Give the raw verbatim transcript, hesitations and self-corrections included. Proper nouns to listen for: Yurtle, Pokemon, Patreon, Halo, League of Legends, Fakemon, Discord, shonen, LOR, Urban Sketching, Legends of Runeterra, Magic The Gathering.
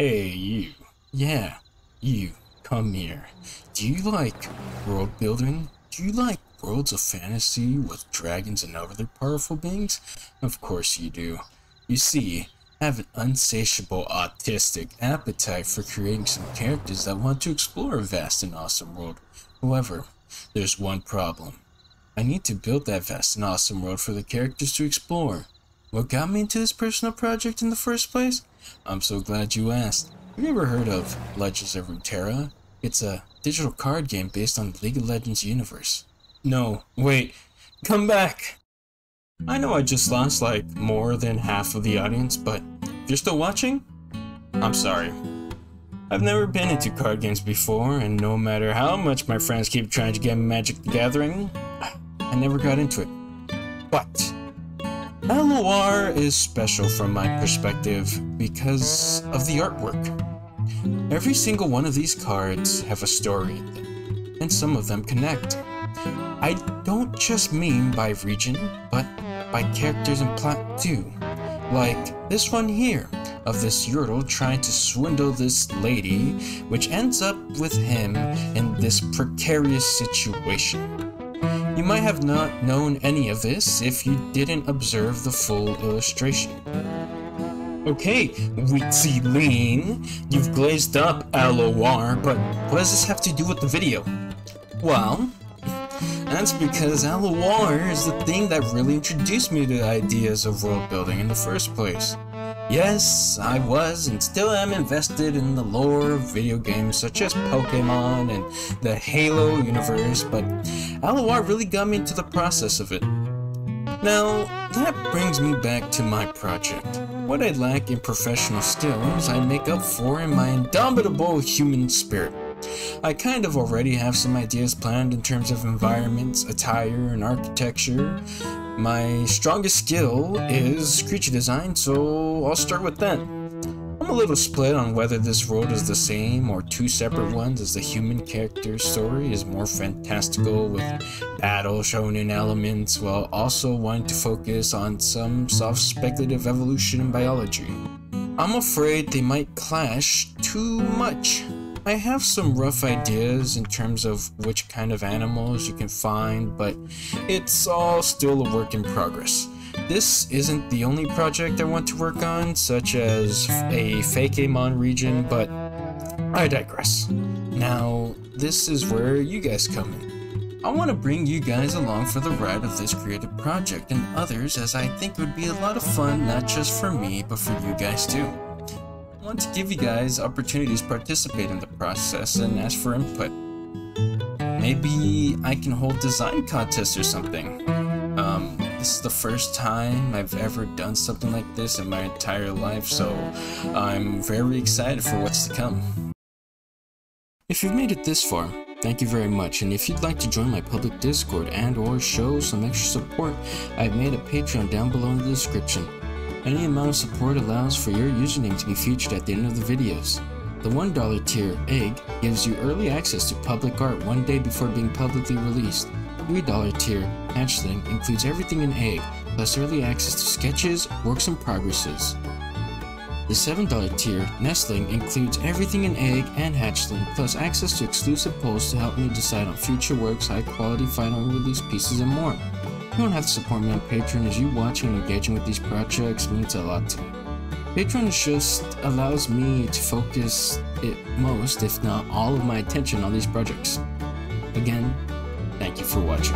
Hey, you. Yeah, you. Come here. Do you like world building? Do you like worlds of fantasy with dragons and other powerful beings? Of course you do. You see, I have an insatiable autistic appetite for creating some characters that want to explore a vast and awesome world. However, there's one problem. I need to build that vast and awesome world for the characters to explore. What got me into this personal project in the first place? I'm so glad you asked. Have you ever heard of Legends of Runeterra? It's a digital card game based on the League of Legends universe. No, wait, come back! I know I just lost like more than half of the audience, but if you're still watching, I'm sorry. I've never been into card games before, and no matter how much my friends keep trying to get Magic The Gathering, I never got into it. But L O R is special from my perspective because of the artwork. Every single one of these cards have a story, and some of them connect. I don't just mean by region, but by characters and plot too. Like this one here, of this Yurtle trying to swindle this lady, which ends up with him in this precarious situation. You might have not known any of this if you didn't observe the full illustration. Okay, Witzy Lean, you've glazed up L O R, but what does this have to do with the video? Well, that's because L O R is the thing that really introduced me to the ideas of world building in the first place. Yes, I was and still am invested in the lore of video games such as Pokemon and the Halo universe, but L O R really got me into the process of it. Now, that brings me back to my project. What I lack in professional skills, I make up for in my indomitable human spirit. I kind of already have some ideas planned in terms of environments, attire, and architecture. My strongest skill is creature design, so I'll start with that. I'm a little split on whether this world is the same or two separate ones, as the human character's story is more fantastical with battle shonen elements, while also wanting to focus on some soft speculative evolution in biology. I'm afraid they might clash too much. I have some rough ideas in terms of which kind of animals you can find, but it's all still a work in progress. This isn't the only project I want to work on, such as a Fakemon region, but I digress. Now, this is where you guys come in. I want to bring you guys along for the ride of this creative project and others, as I think it would be a lot of fun, not just for me, but for you guys too. I want to give you guys opportunities to participate in the process and ask for input. Maybe I can hold design contests or something. Um, this is the first time I've ever done something like this in my entire life, so I'm very excited for what's to come. If you've made it this far, thank you very much, and if you'd like to join my public Discord and or show some extra support, I've made a Patreon down below in the description. Any amount of support allows for your username to be featured at the end of the videos. The one dollar tier, Egg, gives you early access to public art one day before being publicly released. three dollar tier, Hatchling, includes everything in Egg, plus early access to sketches, works and progresses. The seven dollar tier, Nestling, includes everything in Egg and Hatchling, plus access to exclusive polls to help me decide on future works, high quality final release pieces, and more. You don't have to support me on Patreon, as you watching and engaging with these projects means a lot to me. Patreon just allows me to focus it most, if not all, of my attention on these projects. Again, thank you for watching.